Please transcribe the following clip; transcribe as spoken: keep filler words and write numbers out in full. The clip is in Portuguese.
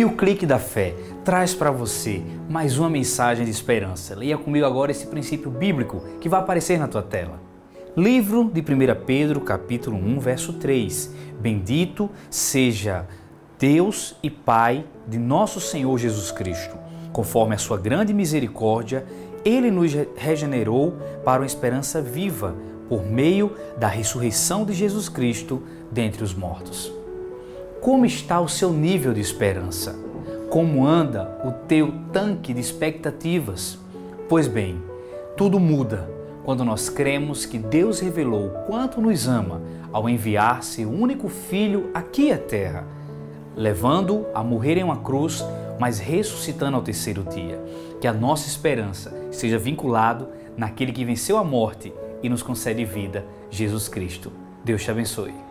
E o Clique da Fé traz para você mais uma mensagem de esperança. Leia comigo agora esse princípio bíblico que vai aparecer na tua tela. Livro de primeira Pedro, capítulo um, verso três. Bendito seja Deus e Pai de nosso Senhor Jesus Cristo. Conforme a sua grande misericórdia, Ele nos regenerou para uma esperança viva por meio da ressurreição de Jesus Cristo dentre os mortos. Como está o seu nível de esperança? Como anda o teu tanque de expectativas? Pois bem, tudo muda quando nós cremos que Deus revelou o quanto nos ama ao enviar seu único Filho aqui à Terra, levando-o a morrer em uma cruz, mas ressuscitando ao terceiro dia. Que a nossa esperança seja vinculada naquele que venceu a morte e nos concede vida, Jesus Cristo. Deus te abençoe.